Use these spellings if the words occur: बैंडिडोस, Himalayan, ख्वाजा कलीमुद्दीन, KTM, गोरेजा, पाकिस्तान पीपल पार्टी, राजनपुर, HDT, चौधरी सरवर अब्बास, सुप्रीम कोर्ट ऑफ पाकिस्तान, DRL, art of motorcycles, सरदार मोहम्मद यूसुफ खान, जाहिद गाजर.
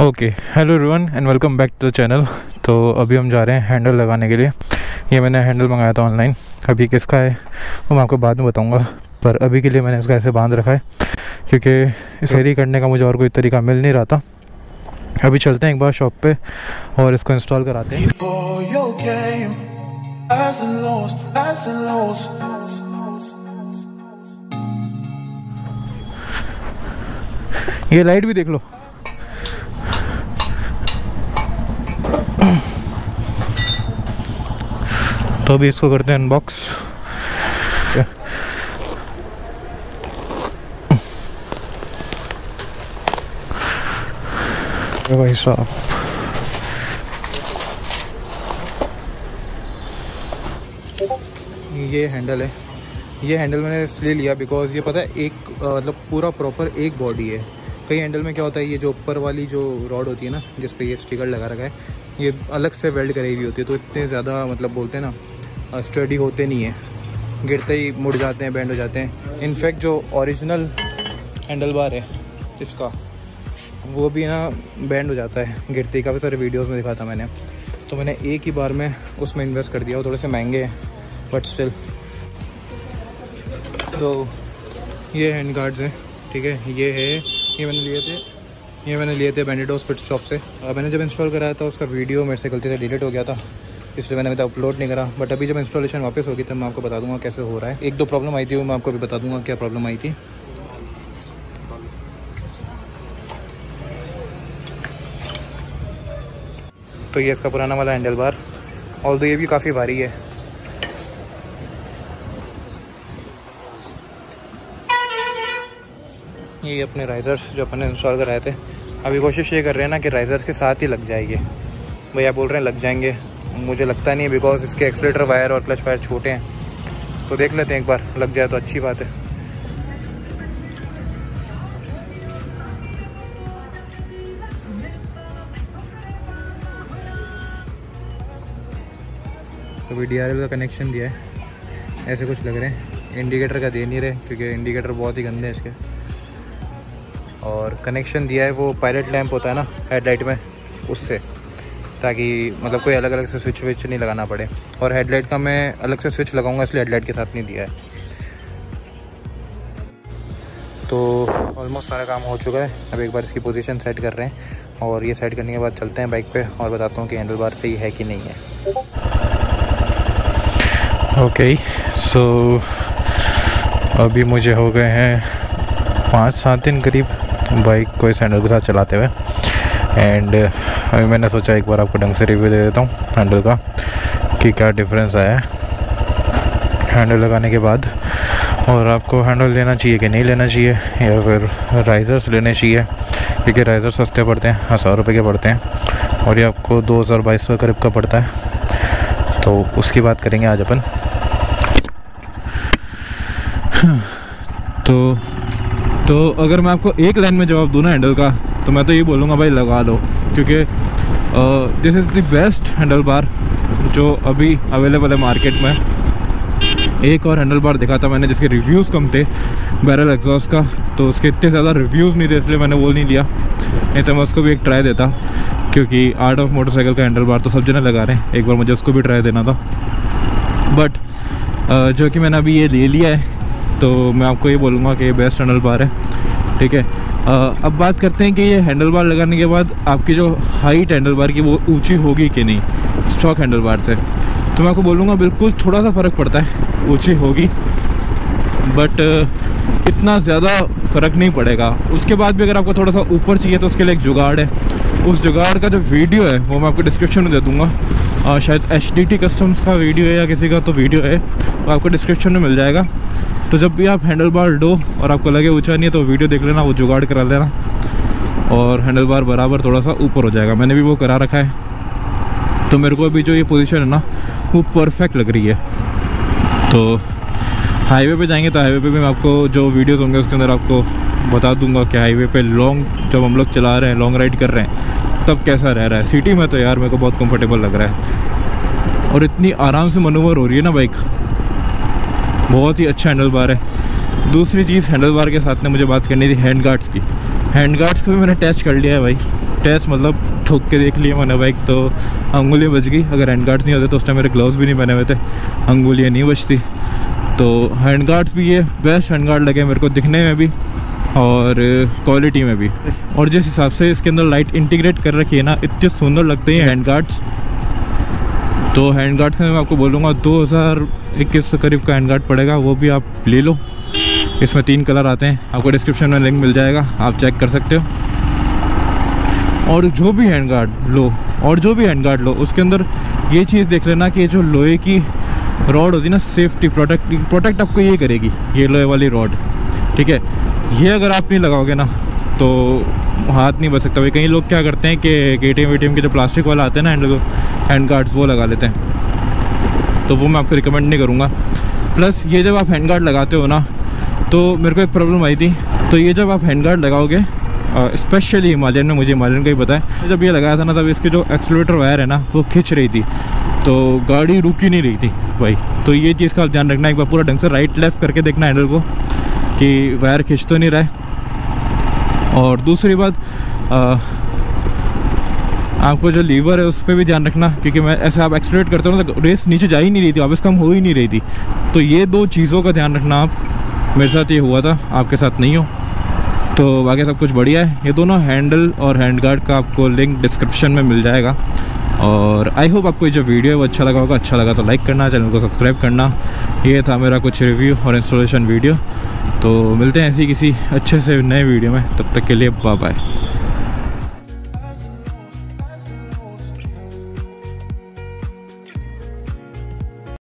Okay hello everyone and welcome back to the channel. तो अभी हम जा रहे हैं हैंडल लगाने के लिए। ये मैंने हैंडल मंगाया था ऑनलाइन, अभी किसका है वो मैं आपको बाद में बताऊंगा, पर अभी के लिए मैंने इसका ऐसे बांध रखा है क्योंकि इसे कैरी करने का मुझे और कोई तरीका मिल नहीं रहा था। अभी चलते हैं एक बार शॉप पे और इसको इंस्टॉल कराते हैं। ये लाइट भी देख लो, तो अभी इसको करते हैं अनबॉक्स। भाई साहब ये हैंडल है, ये हैंडल मैंने इसलिए लिया बिकॉज ये पता है एक मतलब पूरा प्रॉपर एक बॉडी है। कई हैंडल में क्या होता है, ये जो ऊपर वाली जो रॉड होती है ना जिस पे ये स्टिकर लगा रखा है, ये अलग से वेल्ड करी हुई होती है, तो इतने ज़्यादा मतलब बोलते हैं ना स्टडी होते नहीं है, गिरते ही मुड़ जाते हैं, बैंड हो जाते हैं। इनफैक्ट जो ओरिजिनल हैंडल बार है इसका वो भी ना बैंड हो जाता है गिरते ही, काफ़ी सारे वीडियोज़ में दिखा था मैंने, तो मैंने एक ही बार में उसमें इन्वेस्ट कर दिया। वो थोड़े से महंगे हैं बट स्टिल। तो ये हैंड गार्ड्स हैं, ठीक है, ये है, ये मैंने लिए थे बैंडिडोस फिट शॉप से। मैंने जब इंस्टॉल कराया था उसका वीडियो मेरे से गलती से डिलीट हो गया था, इसलिए मैंने अभी अपलोड नहीं करा, बट अभी जब इंस्टॉलेशन वापस होगी तब मैं आपको बता दूंगा कैसे हो रहा है। एक दो प्रॉब्लम आई थी वो मैं आपको भी बता दूंगा क्या प्रॉब्लम आई थी। तो ये इसका पुराना वाला हैंडल बार, ऑल्दो ये भी काफ़ी भारी है। ये अपने राइजर्स जो अपने इंस्टॉल कराए थे, अभी कोशिश ये कर रहे हैं ना कि राइजर्स के साथ ही लग जाएगी। भैया बोल रहे हैं लग जाएंगे, मुझे लगता नहीं है बिकॉज इसके एक्सीलेटर वायर और क्लच वायर छोटे हैं, तो देख लेते हैं एक बार लग जाए तो अच्छी बात है। अभी DRL का कनेक्शन दिया है, ऐसे कुछ लग रहे हैं, इंडिकेटर का दे नहीं रहे क्योंकि इंडिकेटर बहुत ही गंदे हैं इसके। और कनेक्शन दिया है वो पायलट लैंप होता है ना हेडलाइट में, उससे, ताकि मतलब कोई अलग अलग से स्विच विच नहीं लगाना पड़े। और हेडलाइट का मैं अलग से स्विच लगाऊंगा इसलिए हेडलाइट के साथ नहीं दिया है। तो ऑलमोस्ट सारा काम हो चुका है, अब एक बार इसकी पोजीशन सेट कर रहे हैं और ये सेट करने के बाद चलते हैं बाइक पे और बताता हूँ कि हैंडल बार सही है कि नहीं है। ओके सो अभी मुझे हो गए हैं 5-7 दिन करीब बाइक को इस हैंडल के साथ चलाते हुए, एंड अभी मैंने सोचा एक बार आपको ढंग से रिव्यू दे देता हूँ हैंडल का कि क्या डिफरेंस आया है हैंडल लगाने के बाद, और आपको हैंडल लेना चाहिए कि नहीं लेना चाहिए, या फिर राइजर्स लेने चाहिए क्योंकि राइजर्स सस्ते पड़ते हैं, 1000 रुपये के पड़ते हैं, और ये आपको 2000-2200 करीब का पड़ता है। तो उसकी बात करेंगे आज अपन। तो अगर मैं आपको एक लाइन में जवाब दूँ ना हैंडल का, तो मैं तो ये बोलूँगा भाई लगा लो, क्योंकि this is the best handle bar जो अभी अवेलेबल है मार्केट में। एक और हैंडल बार देखा था मैंने जिसके रिव्यूज़ कम थे, बैरल एग्जॉस्ट का, तो उसके इतने ज़्यादा रिव्यूज़ नहीं थे इसलिए मैंने वो नहीं लिया, नहीं तो मैं उसको भी एक ट्राई देता, क्योंकि आर्ट ऑफ मोटरसाइकिल का हैंडल बार तो सब जने लगा रहे हैं, एक बार मुझे उसको भी ट्राई देना था। बट जो कि मैंने अभी ये ले लिया है तो मैं आपको ये बोलूँगा कि ये बेस्ट हैंडल बार है, ठीक है। अब बात करते हैं कि ये हैंडल बार लगाने के बाद आपकी जो हाइट हैंडल बार की वो ऊंची होगी कि नहीं स्टॉक हैंडल बार से। तो मैं आपको बोलूँगा बिल्कुल थोड़ा सा फ़र्क पड़ता है, ऊंची होगी बट इतना ज़्यादा फ़र्क नहीं पड़ेगा। उसके बाद भी अगर आपको थोड़ा सा ऊपर चाहिए तो उसके लिए एक जुगाड़ है, उस जुगाड़ का जो वीडियो है वो मैं आपको डिस्क्रिप्शन में दे दूँगा, शायद HDT कस्टम्स का वीडियो है या किसी का तो वीडियो है, वो आपको डिस्क्रिप्शन में मिल जाएगा। तो जब भी आप हैंडल बार डो और आपको लगे ऊंचा नहीं है तो वीडियो देख लेना, वो जुगाड़ करा लेना और हैंडल बार बराबर थोड़ा सा ऊपर हो जाएगा। मैंने भी वो करा रखा है, तो मेरे को अभी जो ये पोजीशन है ना वो परफेक्ट लग रही है। तो हाईवे पे जाएंगे तो हाईवे पे भी मैं आपको जो वीडियोज़ होंगे उसके अंदर आपको बता दूंगा कि हाईवे पे लॉन्ग जब हम लोग चला रहे हैं, लॉन्ग राइड कर रहे हैं, तब कैसा रह रहा है। सिटी में तो यार मेरे को बहुत कंफर्टेबल लग रहा है और इतनी आराम से मनूवर हो रही है ना बाइक, बहुत ही अच्छा हैंडल बार है। दूसरी चीज़ हैंडल बार के साथ ने मुझे बात करनी थी हैंड गार्ड्स की। हैंड गार्ड्स को भी मैंने टेस्ट कर लिया है भाई, टेस्ट मतलब ठोक के देख लिए मैंने बाइक तो अंगुलियाँ बच गई। अगर हैंड गार्ड्स नहीं होते तो उस टाइम मेरे ग्लव्स भी नहीं पहने हुए थे, अंगुलियाँ नहीं बचती। तो हैंड गार्ड्स भी ये बेस्ट हैंड गार्ड लगे मेरे को दिखने में भी और क्वालिटी में भी। और जिस हिसाब से इसके अंदर लाइट इंटीग्रेट कर रखी है ना, इतने सुंदर लगते हैं हैंड गार्ड्स। तो हैंड गार्ड का मैं आपको बोलूँगा 2021 करीब का हैंड गार्ड पड़ेगा, वो भी आप ले लो। इसमें 3 कलर आते हैं, आपको डिस्क्रिप्शन में लिंक मिल जाएगा, आप चेक कर सकते हो। और जो भी हैंड गार्ड लो उसके अंदर ये चीज़ देख लेना कि जो लोहे की रॉड होती है ना, सेफ्टी प्रोटेक्ट आपको ये करेगी, ये लोहे वाली रॉड, ठीक है। ये अगर आप नहीं लगाओगे ना तो हाथ नहीं बच सकता। भाई कई लोग क्या करते हैं कि KTM के जो प्लास्टिक वाला आते हैं ना हैंड गार्ड्स, वो लगा लेते हैं, तो वो मैं आपको रिकमेंड नहीं करूँगा। प्लस ये जब आप हैंड गार्ड लगाते हो ना, तो मेरे को एक प्रॉब्लम आई थी। तो ये जब आप हैंड गार्ड लगाओगे, स्पेशली हिमालयन में, मुझे हिमालयन का ही पता है, जब ये लगाया था ना तब इसके जो एक्सीलरेटर वायर है ना वो खींच रही थी, तो गाड़ी रुकी नहीं रही थी भाई। तो ये चीज़ का आप ध्यान रखना, एक बार पूरा ढंग से राइट लेफ़्ट करके देखना हैंडल को कि वायर खींच तो नहीं रहा है। और दूसरी बात, आपको जो लीवर है उस पर भी ध्यान रखना, क्योंकि मैं ऐसे आप एक्सीलरेट करते हो ना तो रेस नीचे जा ही नहीं रही थी, वापस कम हो ही नहीं रही थी। तो ये 2 चीज़ों का ध्यान रखना। आप मेरे साथ ये हुआ था, आपके साथ नहीं हो तो बाकी सब कुछ बढ़िया है। ये दोनों हैंडल और हैंड गार्ड का आपको लिंक डिस्क्रिप्शन में मिल जाएगा। और आई होप आपको ये जो वीडियो है वो अच्छा लगा होगा। अच्छा लगा तो लाइक करना, चैनल को सब्सक्राइब करना। ये था मेरा कुछ रिव्यू और इंस्टॉलेशन वीडियो। तो मिलते हैं ऐसी किसी अच्छे से नए वीडियो में, तब तक के लिए बाय बाय।